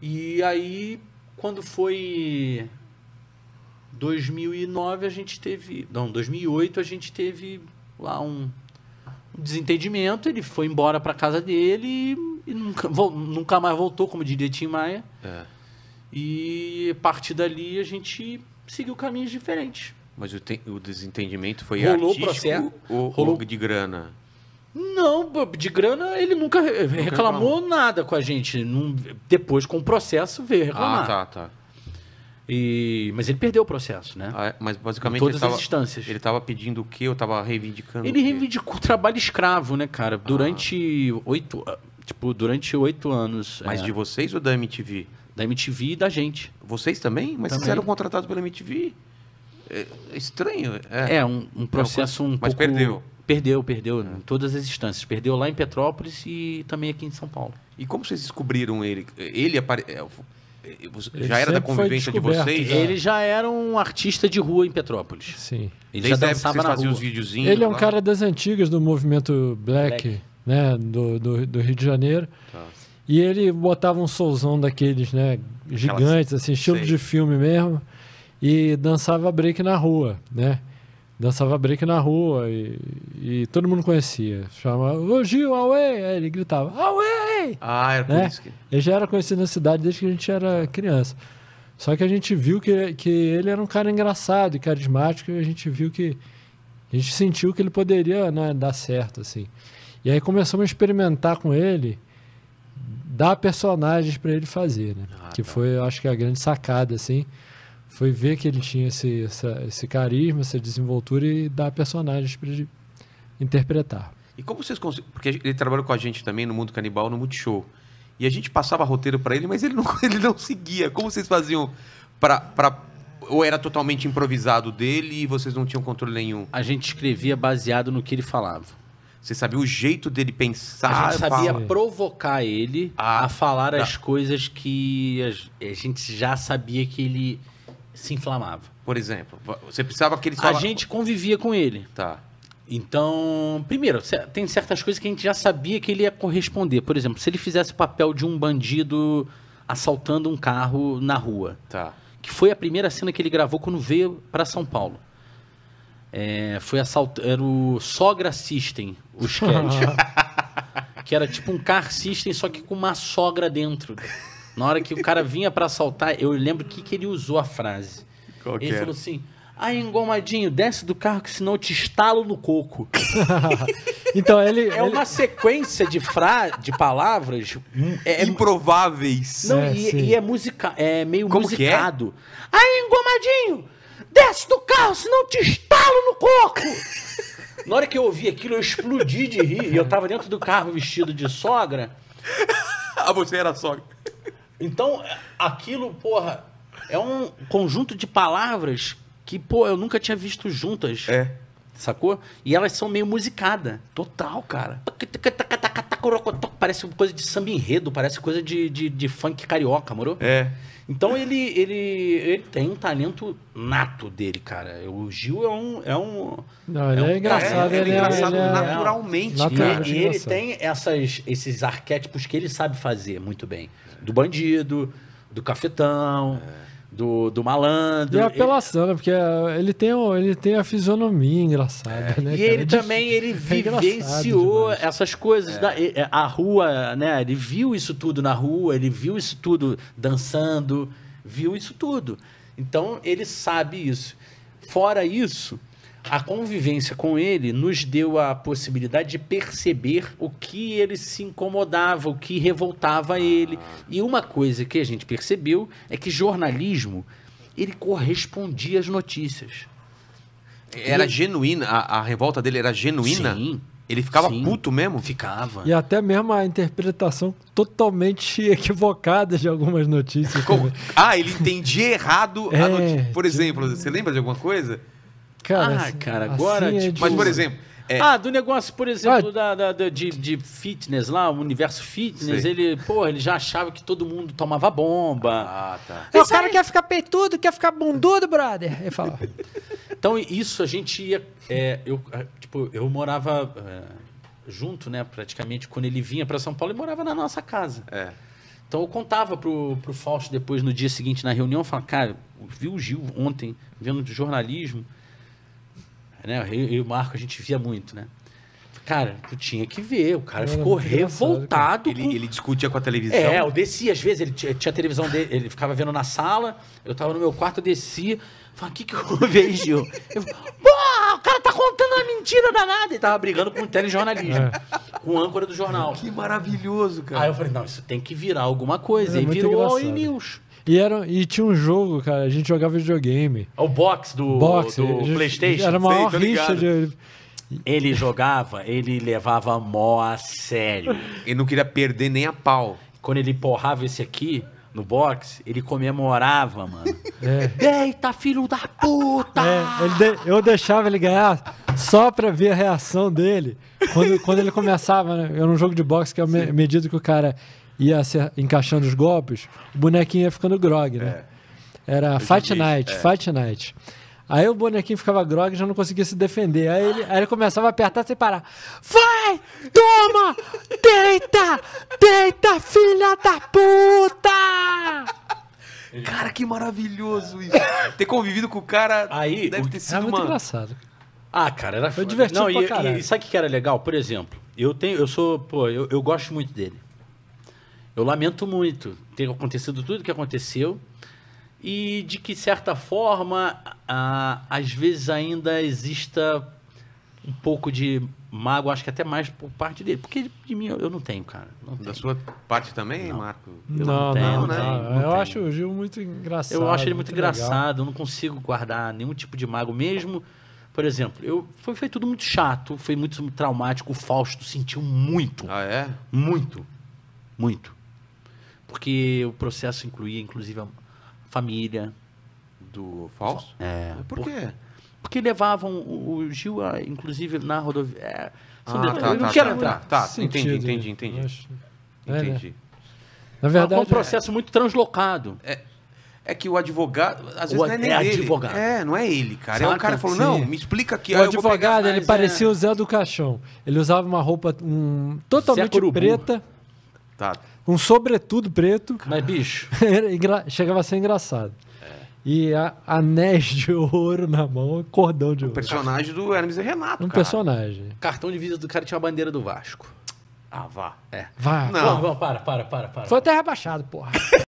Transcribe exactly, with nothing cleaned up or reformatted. E aí, quando foi dois mil e nove, a gente teve... Não, dois mil e oito, a gente teve lá um, um desentendimento. Ele foi embora para casa dele e, e nunca, nunca mais voltou, como diria Tim Maia. É. E a partir dali, a gente seguiu caminhos diferentes. Mas o, te, o desentendimento foi rolou artístico ou, rolou... ou de grana? Não, de grana ele nunca reclamou, reclamou nada com a gente. Não, depois, com o processo, veio reclamar. Ah, tá, tá. E, mas ele perdeu o processo, né? Ah, mas basicamente em todas ele tava, as instâncias. Ele estava pedindo o quê? Eu estava reivindicando. Ele reivindicou o trabalho escravo, né, cara? Durante ah. oito, tipo, durante oito anos. Mas é... de vocês ou da M T V? Da M T V e da gente. Vocês também? Mas também. Vocês eram contratados pela M T V? É estranho. É, é um, um processo um mas pouco... Mas perdeu. Perdeu, perdeu, em todas as instâncias. Perdeu lá em Petrópolis e também aqui em São Paulo. E como vocês descobriram ele? Ele apare... já era da convivência de vocês? Já. Ele já era um artista de rua em Petrópolis. Sim. Ele já dançava na rua. Os videozinhos, ele é um lá. cara das antigas do movimento black, black. né, do, do, do Rio de Janeiro. Tá. E ele botava um soulzão daqueles, né, gigantes, assim, estilo Sei. de filme mesmo. E dançava break na rua, né? Dançava break na rua e, e todo mundo conhecia. Chamava, ô Gil, away! Aí ele gritava, away! Ah, era por isso que... Ele já era conhecido na cidade desde que a gente era criança. Só que a gente viu que, que ele era um cara engraçado e carismático, e a gente viu que... A gente sentiu que ele poderia, né, dar certo, assim. E aí começamos a experimentar com ele, dar personagens para ele fazer, né? Ah, que tá. foi, eu acho que a grande sacada, assim... Foi ver que ele tinha esse, essa, esse carisma, essa desenvoltura e dar personagens para ele interpretar. E como vocês conseguem... Porque ele trabalhou com a gente também no Mundo Canibal, no Multishow. E a gente passava roteiro para ele, mas ele não, ele não seguia. Como vocês faziam para... Pra... Ou era totalmente improvisado dele e vocês não tinham controle nenhum? A gente escrevia baseado no que ele falava. Você sabia o jeito dele pensar? A gente sabia fala... provocar ele ah, a falar tá. as coisas que a gente já sabia que ele... se inflamava. Por exemplo, você precisava que ele... Falava... A gente convivia com ele. Tá. Então, primeiro, tem certas coisas que a gente já sabia que ele ia corresponder. Por exemplo, se ele fizesse o papel de um bandido assaltando um carro na rua. Tá. Que foi a primeira cena que ele gravou quando veio para São Paulo. É, foi assalt... Era o Sogra System, o sketch. Que era tipo um car system, só que com uma sogra dentro. Na hora que o cara vinha para assaltar, eu lembro que, que ele usou a frase. Qual ele falou assim, aí engomadinho, desce do carro que senão eu te estalo no coco. Então ele... É ele... uma sequência de, fra... de palavras... É... Improváveis. Não, é, e, e é, musica... é meio Como musicado. Que é? Aí engomadinho, desce do carro senão eu te estalo no coco. Na hora que eu ouvi aquilo, eu explodi de rir. E eu tava dentro do carro vestido de sogra. Ah, você era sogra. Então, aquilo, porra, é um conjunto de palavras que, pô, eu nunca tinha visto juntas. É. Sacou? E elas são meio musicada. Total, cara. Parece coisa de samba enredo, parece coisa de, de, de funk carioca, moro? É. Então, ele, ele, ele tem um talento nato dele, cara. O Gil é um... É um Não, ele é, um, é engraçado. É, ele é engraçado ele naturalmente. É, é, e, e ele tem essas, esses arquétipos que ele sabe fazer muito bem. Do bandido, do cafetão, é. do, do malandro. E a apelação, ele... né? Porque ele tem, ele tem a fisionomia engraçada, é. né? E cara? ele é também, ele vivenciou é essas coisas. É. Da, a rua, né? Ele viu isso tudo na rua, ele viu isso tudo dançando, viu isso tudo. Então, ele sabe isso. Fora isso, a convivência com ele nos deu a possibilidade de perceber o que ele se incomodava, o que revoltava ah. ele. E uma coisa que a gente percebeu é que jornalismo, ele correspondia às notícias. Era ele... genuína? A, a revolta dele era genuína? Sim. Ele ficava Sim, puto mesmo? Ficava. E até mesmo a interpretação totalmente equivocada de algumas notícias. Como... Ah, ele entendia errado é, a notícia. Por exemplo, você lembra de alguma coisa? Cara, ah, assim, cara, agora... Assim é tipo, mas, por exemplo... É... Ah, do negócio, por exemplo, ah, da, da, da, de, de fitness lá, o Universo Fitness, sei. ele pô, ele já achava que todo mundo tomava bomba. Ah, tá. O cara aí... quer ficar peitudo, quer ficar bundudo, brother. Ele falava. Então, isso a gente ia... É, eu, tipo, eu morava é, junto, né, praticamente, quando ele vinha para São Paulo, ele morava na nossa casa. É. Então eu contava pro, pro Fausto depois, no dia seguinte, na reunião, eu falava, cara, eu vi o Gil ontem, vendo de jornalismo, né, eu e o Marco, a gente via muito, né? Cara, tu tinha que ver, o cara é, ficou revoltado. Ele, com... ele discutia com a televisão. É, eu descia, às vezes, ele tinha, tinha a televisão dele, ele ficava vendo na sala, eu tava no meu quarto, eu descia, falava, o que que eu vejo, Gil? Eu falava, pô, o cara tá contando uma mentira danada. Ele tava brigando com o telejornalismo, é. com o âncora do jornal. Que maravilhoso, cara. Aí eu falei, não, isso tem que virar alguma coisa. É, e virou o News. E, era, e tinha um jogo, cara, a gente jogava videogame. O box do, box, do gente, Playstation. Era uma maior rixa de... Ele jogava, ele levava mó a sério. Ele não queria perder nem a pau. Quando ele porrava esse aqui, no boxe, ele comemorava, mano. É. Eita, filho da puta! É, ele de, eu deixava ele ganhar só pra ver a reação dele. Quando, quando ele começava, né? Era um jogo de boxe que, à medida que o cara ia se encaixando os golpes, o bonequinho ia ficando grog, né? É. Era Fight Night, é. Fight Night. Aí o bonequinho ficava grog e já não conseguia se defender. Aí ele, aí ele começava a apertar sem parar. Vai! Toma! Deita! Deita, filha da puta! Cara, que maravilhoso isso. Ter convivido com o cara aí, deve ter sido, mano... muito engraçado. Ah, cara, era... Foi divertido não, pra e, caralho. E sabe o que era legal? Por exemplo, eu tenho... Eu sou... Pô, eu, eu gosto muito dele. Eu lamento muito ter acontecido tudo o que aconteceu. E de que, certa forma, ah, às vezes ainda exista um pouco de mágoa, acho que até mais por parte dele. Porque de mim eu não tenho, cara. Não da tenho. Sua parte também, não. Marco? Eu não, não, tenho, não, né? não, não Eu tenho. acho o Gil muito engraçado. Eu acho ele muito, muito engraçado, legal. Eu não consigo guardar nenhum tipo de mágoa mesmo. Por exemplo, eu, foi, foi tudo muito chato, foi muito traumático. O Fausto sentiu muito. Ah, é? Muito. Muito. Porque o processo incluía, inclusive... a família do Fausto? É. Por quê? Porque levavam o Gil, inclusive, na rodovia. É, ah, tá, tá, eu não tá, quero tá, entrar. Tá, tá. Entendi, entendi, entendi. Acho... Entendi. É, né? Na verdade, é um processo é... muito translocado. É, é que o advogado, às vezes, o não é nem é ele. Advogado. É, não é ele, cara. Saca? É o cara que falou, Sim. não, me explica aqui. O advogado, pegar, ele parecia é... o Zé do Caixão. Ele usava uma roupa um, totalmente preta. Tá. Um sobretudo preto. Mas, bicho... Chegava a ser engraçado. É. E a, anéis de ouro na mão, cordão de um ouro. Um personagem do Hermes e Renato, Um cara. personagem. Cartão de visita do cara tinha a bandeira do Vasco. Ah, vá. É. Vá. Não, Pô, vá, para, para, para, para. Foi até rebaixado, porra.